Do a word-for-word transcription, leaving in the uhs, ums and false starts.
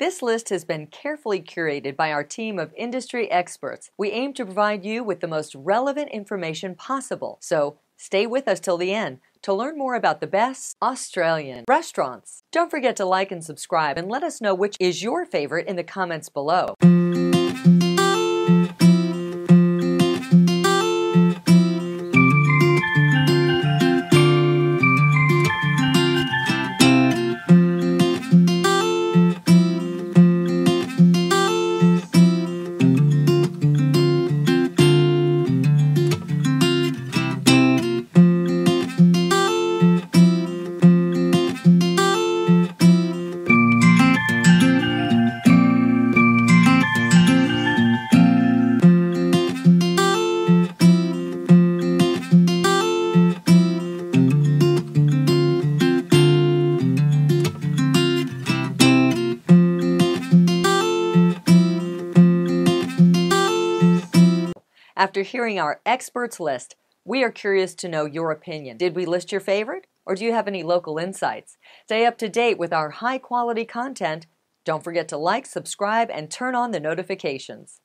This list has been carefully curated by our team of industry experts. We aim to provide you with the most relevant information possible, so stay with us till the end to learn more about the best Australian restaurants. Don't forget to like and subscribe, and let us know which is your favorite in the comments below. After hearing our experts list, we are curious to know your opinion. Did we list your favorite, or do you have any local insights? Stay up to date with our high quality content. Don't forget to like, subscribe, and turn on the notifications.